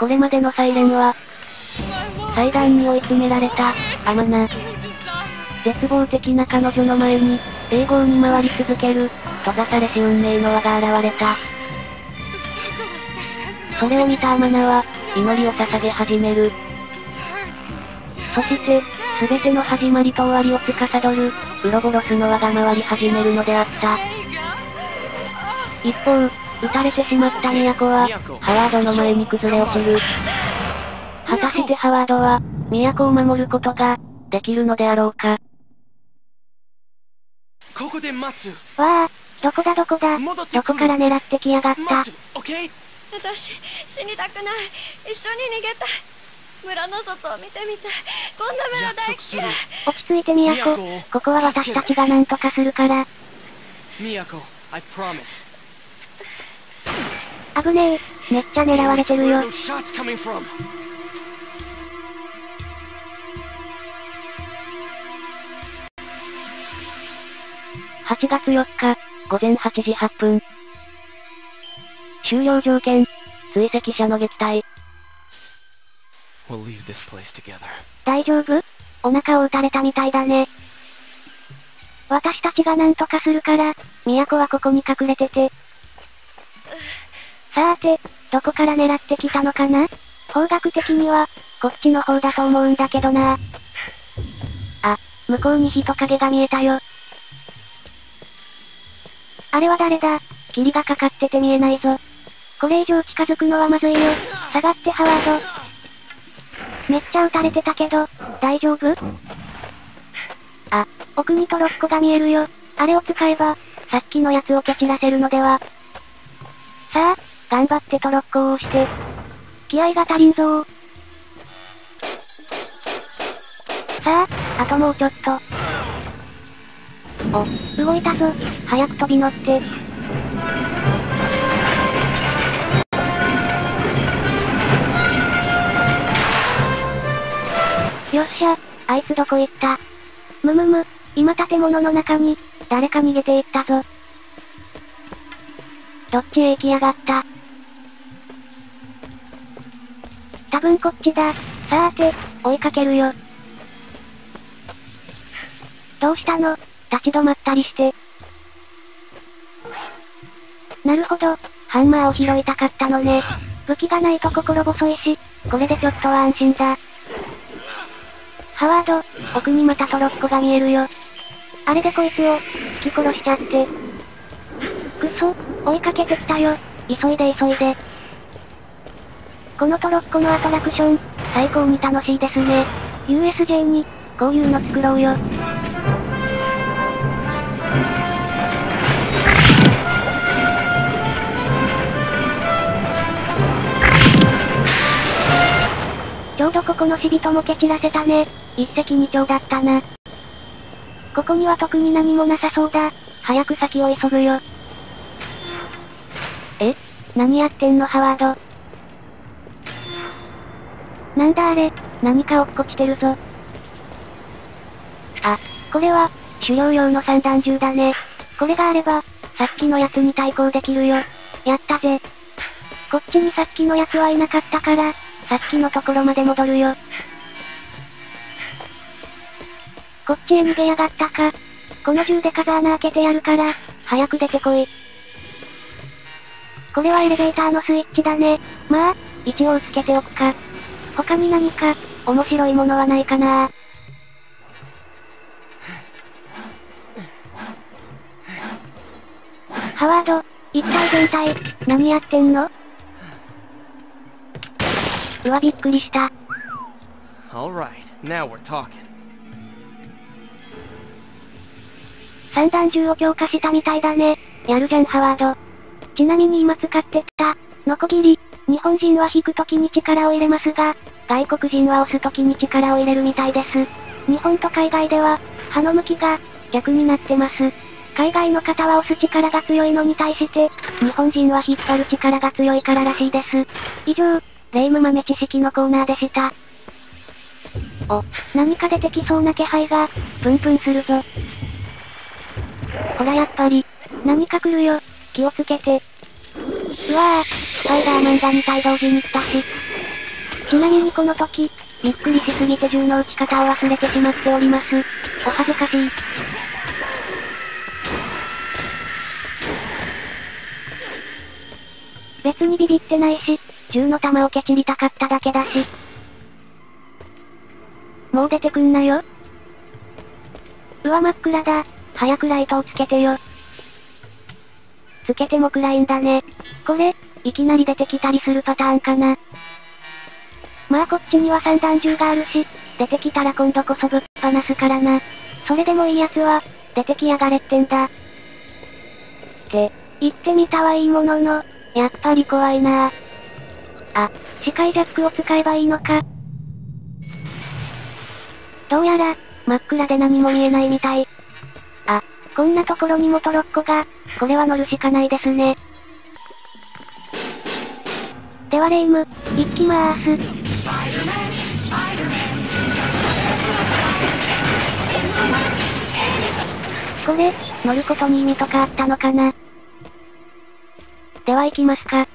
これまでのサイレンは、祭壇に追い詰められた、アマナ。絶望的な彼女の前に、栄光に回り続ける、閉ざされし運命の輪が現れた。それを見たアマナは、祈りを捧げ始める。そして、すべての始まりと終わりを司る、ウロボロスの輪が回り始めるのであった。一方、撃たれてしまった都は、ハワードの前に崩れ落ちる。果たしてハワードは、都を守ることが、できるのであろうか。ここで待つ。わあ、どこだどこだ、どこから狙ってきやがった。私、死にたくない。一緒に逃げたい。村の外を見てみたい。こんな村大嫌い。落ち着いて都、ここは私たちが何とかするから。都、I promise。危ねえ、めっちゃ狙われてるよ。8月4日、午前8時8分。終了条件、追跡者の撃退。大丈夫？お腹を撃たれたみたいだね。私たちが何とかするから、都はここに隠れてて。さーて、どこから狙ってきたのかな？方角的には、こっちの方だと思うんだけどな。あ、向こうに人影が見えたよ。あれは誰だ？霧がかかってて見えないぞ。これ以上近づくのはまずいよ。下がってハワード。めっちゃ撃たれてたけど、大丈夫？あ、奥にトロッコが見えるよ。あれを使えば、さっきのやつを蹴散らせるのでは。さあ、頑張ってトロッコを押して。気合が足りんぞー。さあ、あともうちょっと。お、動いたぞ。早く飛び乗って。よっしゃ、あいつどこ行った？むむむ、今建物の中に、誰か逃げていったぞ。どっちへ行きやがった？多分こっちだ。さーて、追いかけるよ。どうしたの？立ち止まったりして。なるほど、ハンマーを拾いたかったのね。武器がないと心細いし、これでちょっとは安心だ。ハワード、奥にまたトロッコが見えるよ。あれでこいつを、引き殺しちゃって。くそ、追いかけてきたよ。急いで急いで。このトロッコのアトラクション、最高に楽しいですね。USJ に、こういうの作ろうよ。ちょうどここの死人も蹴散らせたね。一石二鳥だったな。ここには特に何もなさそうだ。早く先を急ぐよ。え？何やってんのハワード。なんだあれ、何か落っこちてるぞ。あ、これは、狩猟用の散弾銃だね。これがあれば、さっきのやつに対抗できるよ。やったぜ。こっちにさっきのやつはいなかったから、さっきのところまで戻るよ。こっちへ逃げやがったか。この銃で風穴開けてやるから、早く出てこい。これはエレベーターのスイッチだね。まあ、一応つけておくか。他に何か、面白いものはないかな。ハワード、一体全体、何やってんの？うわ、びっくりした。散弾銃を強化したみたいだね。やるじゃん、ハワード。ちなみに今使ってた、ノコギリ。日本人は引くときに力を入れますが、外国人は押すときに力を入れるみたいです。日本と海外では、刃の向きが逆になってます。海外の方は押す力が強いのに対して、日本人は引っ張る力が強いかららしいです。以上、霊夢豆知識のコーナーでした。お、何か出てきそうな気配が、プンプンするぞ。ほらやっぱり、何か来るよ、気をつけて。うわぁ、スパイダーマンが2体同時に来たし、ちなみにこの時、びっくりしすぎて銃の撃ち方を忘れてしまっております。お恥ずかしい。別にビビってないし、銃の弾を蹴散りたかっただけだし。もう出てくんなよ。うわ真っ暗だ。早くライトをつけてよ。つけても暗いんだね。これ、いきなり出てきたりするパターンかな。まあこっちには散弾銃があるし、出てきたら今度こそぶっ放すからな。それでもいいやつは、出てきやがれってんだ。って、言ってみたはいいものの、やっぱり怖いなぁ。あ、視界ジャックを使えばいいのか。どうやら、真っ暗で何も見えないみたい。あ、こんなところにもトロッコが、これは乗るしかないですね。ではレイム、行きまーす。これ、乗ることに意味とかあったのかな。では行きますか。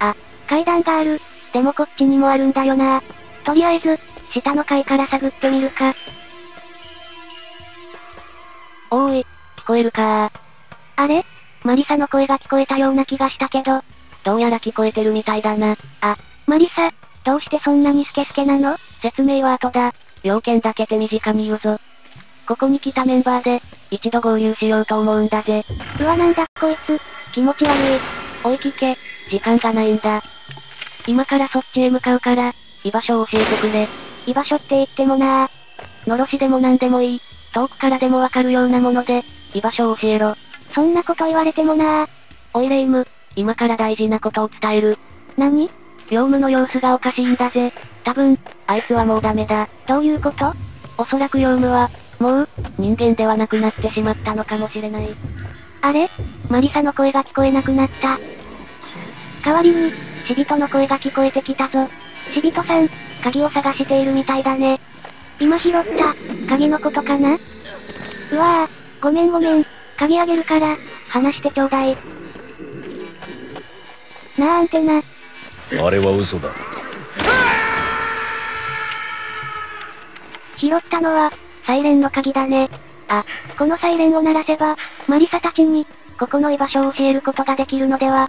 あ、階段がある。でもこっちにもあるんだよな。とりあえず、下の階から探ってみるか。おーい、聞こえるかー。あれ？マリサの声が聞こえたような気がしたけど、どうやら聞こえてるみたいだな。あ、マリサ、どうしてそんなにスケスケなの？説明は後だ。要件だけ手短に言うぞ。ここに来たメンバーで、一度合流しようと思うんだぜ。うわなんだこいつ、気持ち悪い。おい聞け、時間がないんだ。今からそっちへ向かうから、居場所を教えてくれ。居場所って言ってもなぁ。のろしでもなんでもいい。遠くからでもわかるようなもので、居場所を教えろ。そんなこと言われてもなぁ。おいレイム、今から大事なことを伝える。何？ヨウムの様子がおかしいんだぜ。多分、あいつはもうダメだ。どういうこと？おそらくヨウムは、もう、人間ではなくなってしまったのかもしれない。あれ？マリサの声が聞こえなくなった。代わりに、死人の声が聞こえてきたぞ。死人さん、鍵を探しているみたいだね。今拾った、鍵のことかな？うわぁ、ごめん。鍵あげるから、話してちょうだい。なあアンテナ。あれは嘘だ。拾ったのは、サイレンの鍵だね。あ、このサイレンを鳴らせば、マリサたちに、ここの居場所を教えることができるのでは。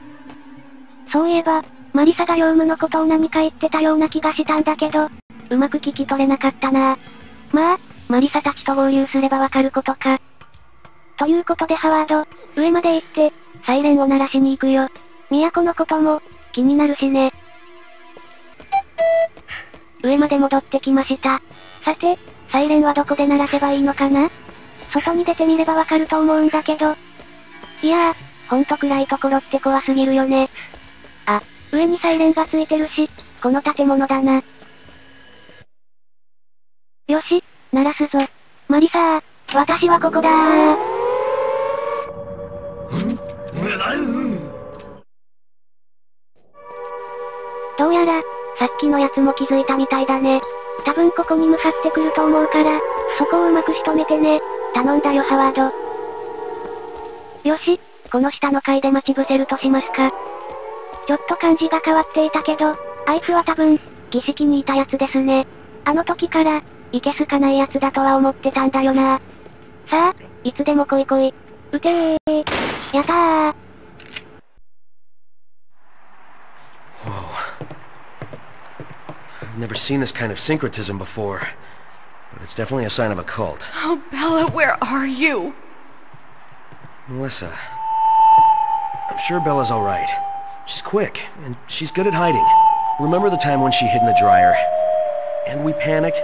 そういえば、マリサがヨウムのことを何か言ってたような気がしたんだけど、うまく聞き取れなかったなぁ。まあ、マリサたちと合流すればわかることか。ということでハワード、上まで行って、サイレンを鳴らしに行くよ。都のことも、気になるしね。上まで戻ってきました。さて、サイレンはどこで鳴らせばいいのかな？外に出てみればわかると思うんだけど。いやぁ、ほんと暗いところって怖すぎるよね。あ、上にサイレンがついてるし、この建物だな。よし、鳴らすぞ。マリサー、私はここだー。どうやら、さっきのやつも気づいたみたいだね。多分ここに向かってくると思うから、そこをうまく仕留めてね。頼んだよハワード。よし、この下の階で待ち伏せるとしますか。ちょっと感じが変わっていたけど、あいつは多分、儀式にいたやつですね。あの時から、いけすかないやつだとは思ってたんだよな。さあ、いつでも来い来い。撃てー。やったー。I've never seen this kind of syncretism before, but it's definitely a sign of a cult. Oh, Bella, where are you? Melissa. I'm sure Bella's alright. She's quick, and she's good at hiding. Remember the time when she hid in the dryer? And we panicked.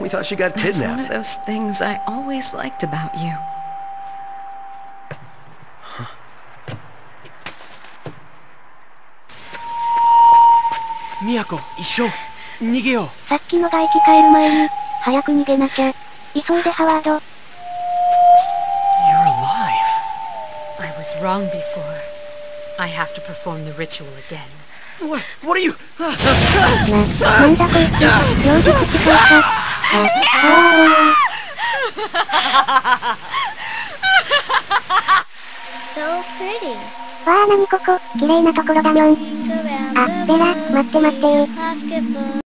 We thought she got kidnapped. That's one of those things I always liked about you. Huh? Miyako, Isho!逃げよう。さっきのが生き返る前に、早く逃げなきゃ。急いでハワード。You're alive. I was wrong before. I have to perform the ritual again. What are you? なんだこいつ。両手口強化。So pretty. わあなにここ、綺麗なところだにょん。あ、ベラ、待って待ってー。